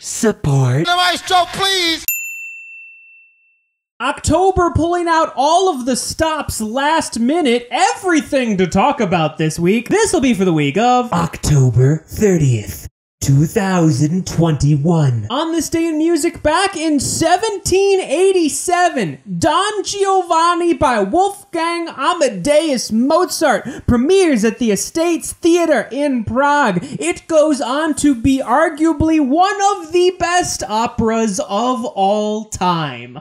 support. The maestro, please. October pulling out all of the stops last minute. Everything to talk about this week. This will be for the week of October 30th, 2021. On this day in music, back in 1787, Don Giovanni by Wolfgang Amadeus Mozart premieres at the Estates Theater in Prague. It goes on to be arguably one of the best operas of all time.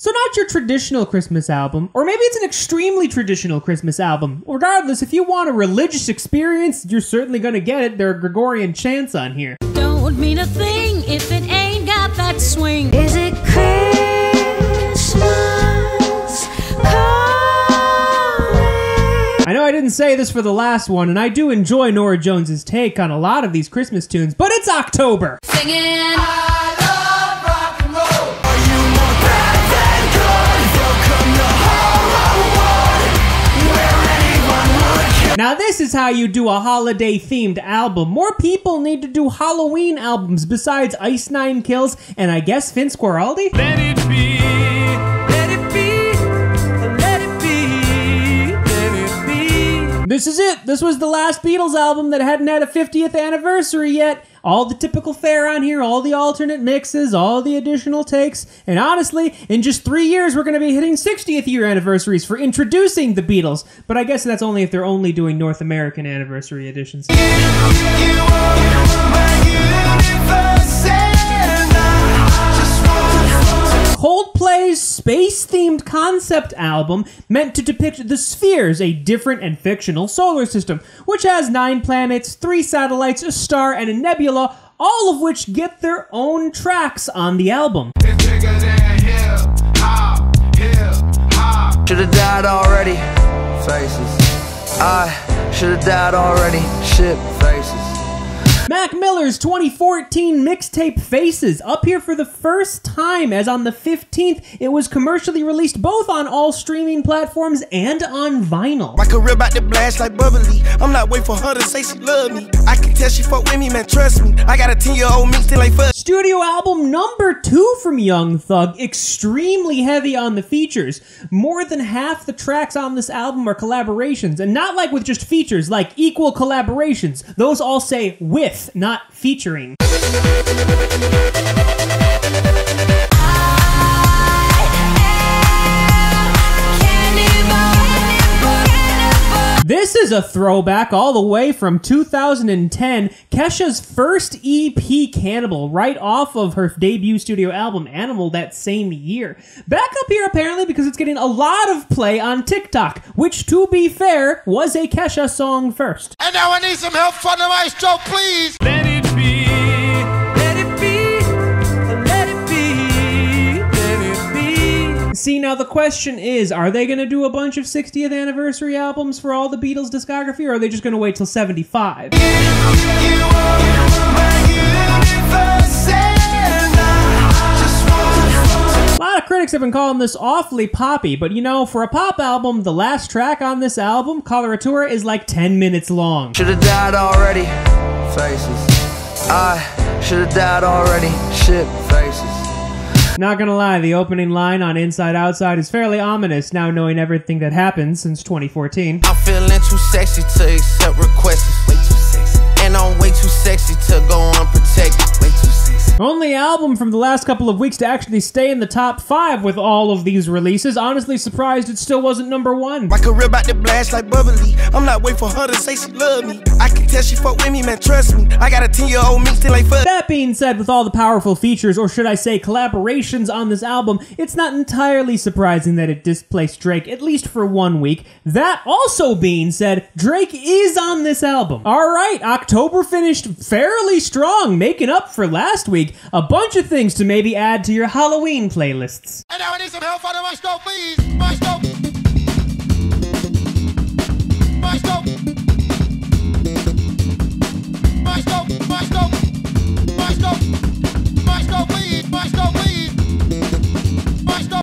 So not your traditional Christmas album, or maybe it's an extremely traditional Christmas album. Regardless, if you want a religious experience, you're certainly gonna get it. There are Gregorian chants on here. Don't mean a thing if it ain't got that swing. Is it Christmas calling? I know I didn't say this for the last one, and I do enjoy Norah Jones's take on a lot of these Christmas tunes, but it's October. Singing. Now this is how you do a holiday-themed album. More people need to do Halloween albums besides Ice Nine Kills and I guess Vince Guaraldi. Let it be, let it be, let it be, let it be. This is it. This was the last Beatles album that hadn't had a 50th anniversary yet. All the typical fare on here, all the alternate mixes, all the additional takes, and honestly, in just 3 years, we're going to be hitting 60th year anniversaries for introducing the Beatles, but I guess that's only if they're only doing North American anniversary editions. Coldplay's space-themed concept album meant to depict the spheres, a different and fictional solar system, which has 9 planets, 3 satellites, a star, and a nebula, all of which get their own tracks on the album. It's bigger than hip-hop. Should've died already, faces. I should've died already, shit, faces. Mac Miller's 2014 mixtape Faces, up here for the first time, as on the 15th, it was commercially released both on all streaming platforms and on vinyl. My career about to blast like bubbly. I'm not waiting for her to say she love me. I can tell she fuck with me, man, trust me. I got a 10-year-old mixed in like fuck. Studio album #2 from Young Thug, extremely heavy on the features. More than half the tracks on this album are collaborations, and not like with just features, like equal collaborations. Those all say with, not featuring. This is a throwback all the way from 2010, Kesha's first EP, Cannibal, right off of her debut studio album, Animal, that same year. Back up here apparently because it's getting a lot of play on TikTok, which, to be fair, was a Kesha song first. And now I need some help from the maestro, please! Let it be, let it be, let it be, let it be. See, now the question is, are they going to do a bunch of 60th anniversary albums for all the Beatles discography, or are they just going to wait till 75? A lot of critics have been calling this awfully poppy, but you know, for a pop album, the last track on this album, Coloratura, is like 10 minutes long. Should've died already, faces. I should've died already, shit, faces. Not gonna lie, the opening line on Inside Outside is fairly ominous, now knowing everything that happened since 2014. I'm feeling too sexy to accept requests, way too sexy. And I'm way too sexy to go unprotected, way too sexy. Only album from the last couple of weeks to actually stay in the top 5 with all of these releases. Honestly surprised it still wasn't #1. My career about to blast like bubbly. I'm not waiting for her to say she love me. I can tell she fuck with me, man, trust me. I got a 10-year-old me still like fuck. That being said, with all the powerful features, or should I say collaborations on this album, it's not entirely surprising that it displaced Drake, at least for 1 week. That also being said, Drake is on this album. Alright, October finished fairly strong, making up for last week. A bunch of things to maybe add to your Halloween playlists. And now I need some help out of my stove, please. My stove. My stove. My stove. My stove. My stove. My stove, please. My stove, please.